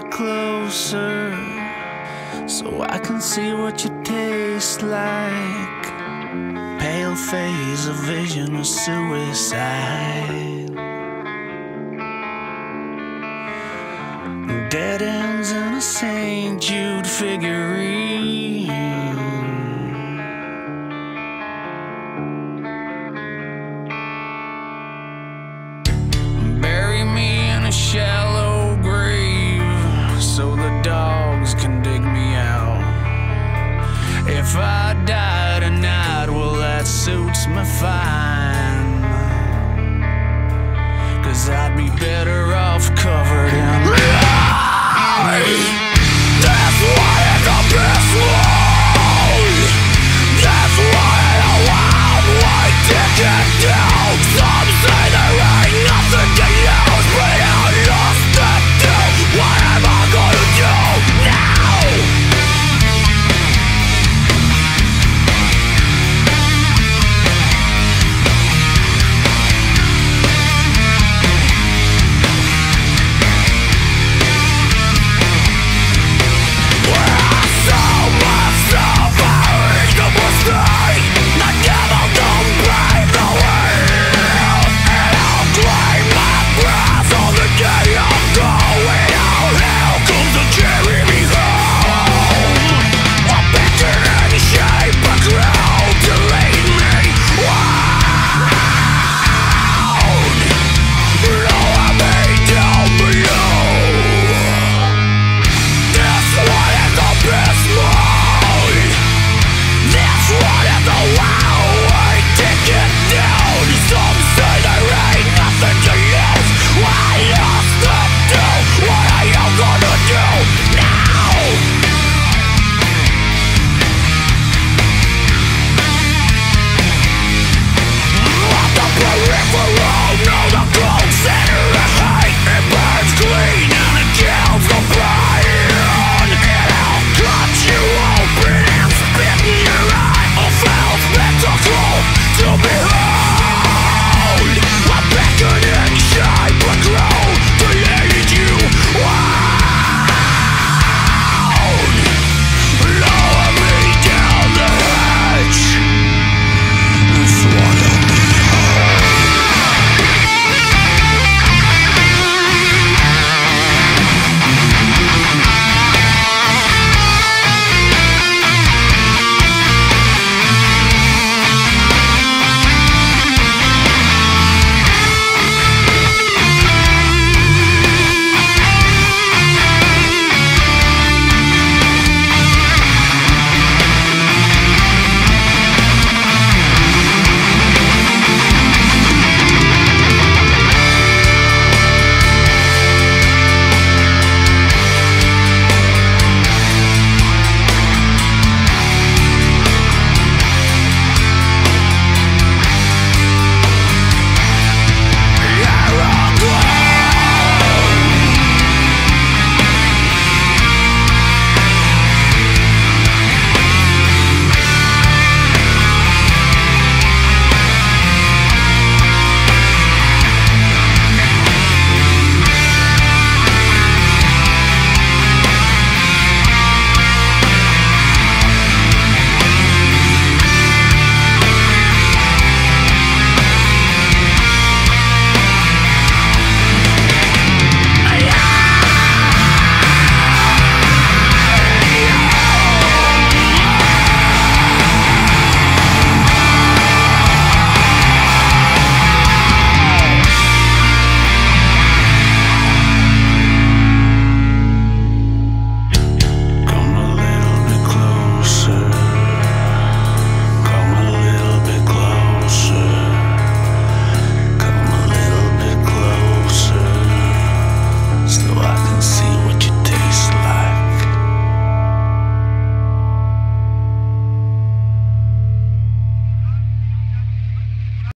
bit closer so I can see what you taste like. Pale phase, a vision of suicide. Dead ends in a St. Jude figurine. A shallow grave so the dogs can dig me out. If I die tonight, well, that suits me fine, 'cause I'd be better off covered.